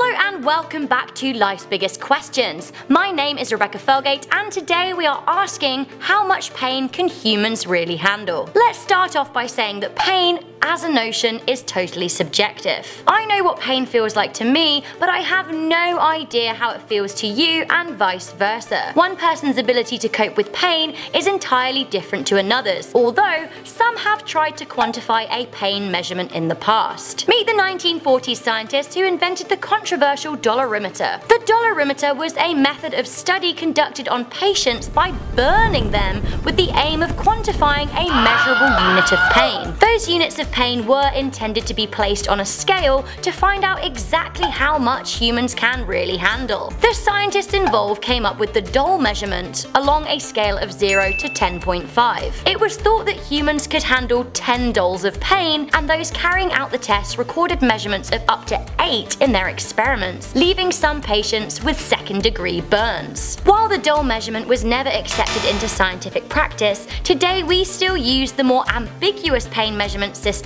Hello and welcome back to Life's Biggest Questions. My name is Rebecca Felgate and today we are asking how much pain can humans really handle? Let's start off by saying that pain as a notion is totally subjective. I know what pain feels like to me, but I have no idea how it feels to you and vice versa. One person's ability to cope with pain is entirely different to another's, although some have tried to quantify a pain measurement in the past. Meet the 1940s scientist who invented the controversial dolorimeter. The dolorimeter was a method of study conducted on patients by burning them with the aim of quantifying a measurable unit of pain. Those units of pain were intended to be placed on a scale to find out exactly how much humans can really handle. The scientists involved came up with the dol measurement along a scale of 0 to 10.5. It was thought that humans could handle 10 dols of pain, and those carrying out the test recorded measurements of up to 8 in their experiments, leaving some patients with second-degree burns. While the dol measurement was never accepted into scientific practice, today we still use the more ambiguous pain measurement system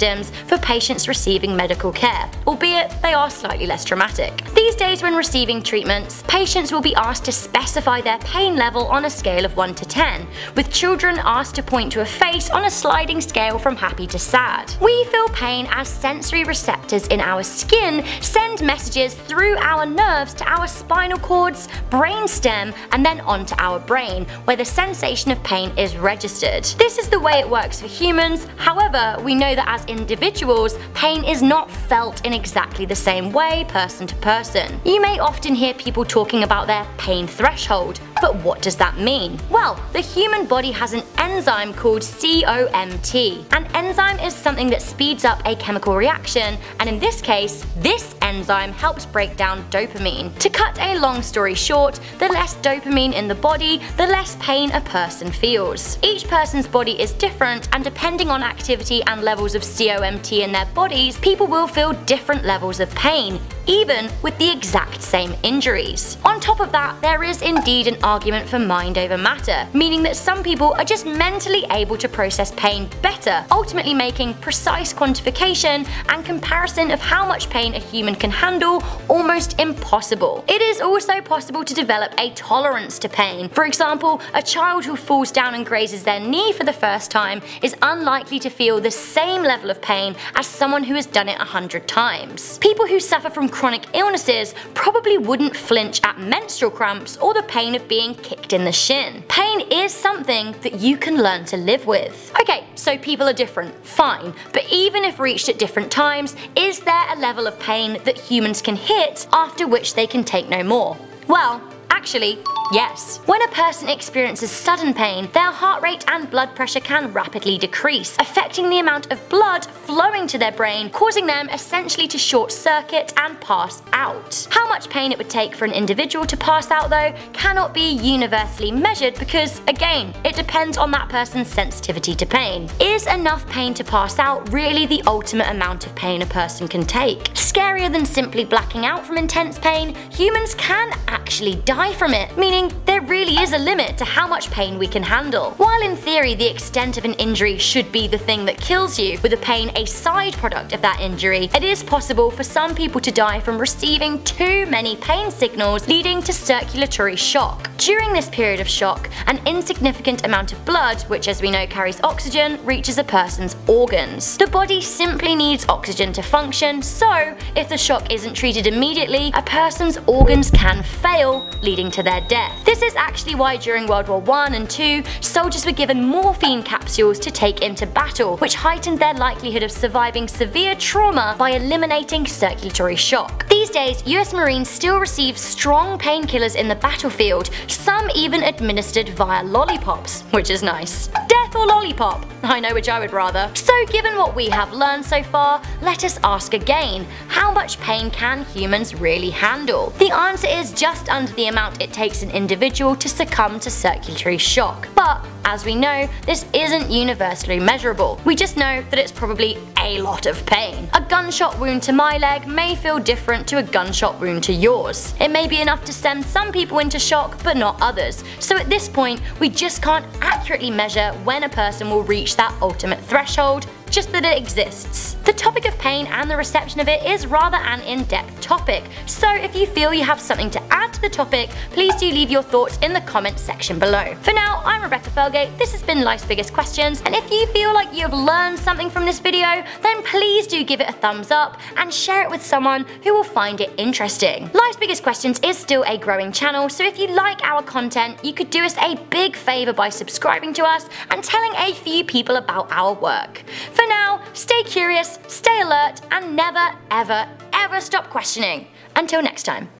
for patients receiving medical care, albeit they are slightly less traumatic. These days when receiving treatments, patients will be asked to specify their pain level on a scale of 1 to 10, with children asked to point to a face on a sliding scale from happy to sad. We feel pain as sensory receptors in our skin send messages through our nerves to our spinal cords, brainstem, and then onto our brain, where the sensation of pain is registered. This is the way it works for humans. However, we know that as individuals, pain is not felt in exactly the same way person to person. You may often hear people talking about their pain threshold, but what does that mean? Well, the human body has an enzyme called COMT. An enzyme is something that speeds up a chemical reaction, and in this case, this enzyme helps break down dopamine. To cut a long story short, the less dopamine in the body, the less pain a person feels. Each person's body is different, and depending on activity and levels of COMT in their bodies, people will feel different levels of pain, even with the exact same injuries. On top of that, there is indeed an argument for mind over matter, meaning that some people are just mentally able to process pain better, ultimately making precise quantification and comparison of how much pain a human can handle almost impossible. It is also possible to develop a tolerance to pain. For example, a child who falls down and grazes their knee for the first time is unlikely to feel the same level of pain as someone who has done it 100 times. People who suffer from chronic illnesses probably wouldn't flinch at menstrual cramps or the pain of being kicked in the shin. Pain is something that you can learn to live with. Okay, so people are different, fine, but even if reached at different times, is there a level of pain that humans can hit after which they can take no more? Well, actually, yes. When a person experiences sudden pain, their heart rate and blood pressure can rapidly decrease, affecting the amount of blood flowing to their brain, causing them essentially to short circuit and pass out. How much pain it would take for an individual to pass out, though, cannot be universally measured because, again, it depends on that person's sensitivity to pain. Is enough pain to pass out really the ultimate amount of pain a person can take? Scarier than simply blacking out from intense pain, humans can actually die from it, meaning there really is a limit to how much pain we can handle. While in theory the extent of an injury should be the thing that kills you, with the pain a side product of that injury, it is possible for some people to die from receiving too many pain signals, leading to circulatory shock. During this period of shock, an insignificant amount of blood, which as we know carries oxygen, reaches a person's organs. The body simply needs oxygen to function, so if the shock isn't treated immediately, a person's organs can fail, leading to their death. This is actually why during World War I and II, soldiers were given morphine capsules to take into battle, which heightened their likelihood of surviving severe trauma by eliminating circulatory shock. These days, US Marines still receive strong painkillers in the battlefield, some even administered via lollipops, which is nice. Death or lollipop? I know which I would rather. So given what we have learned so far, let us ask again, how much pain can humans really handle? The answer is just under the amount it takes an individual to succumb to circulatory shock. But as we know, this isn't universally measurable. We just know that it's probably a lot of pain. A gunshot wound to my leg may feel different to a gunshot wound to yours. It may be enough to send some people into shock, but not others. So at this point, we just can't accurately measure when a person will reach that ultimate threshold just that it exists. The topic of pain and the reception of it is rather an in-depth topic, so if you feel you have something to add to the topic, please do leave your thoughts in the comment section below. For now, I'm Rebecca Felgate, this has been Life's Biggest Questions, and if you feel like you have learned something from this video, then please do give it a thumbs up and share it with someone who will find it interesting. Life's Biggest Questions is still a growing channel, so if you like our content, you could do us a big favour by subscribing to us and telling a few people about our work. For now, stay curious, stay alert, and never, ever, ever stop questioning. Until next time.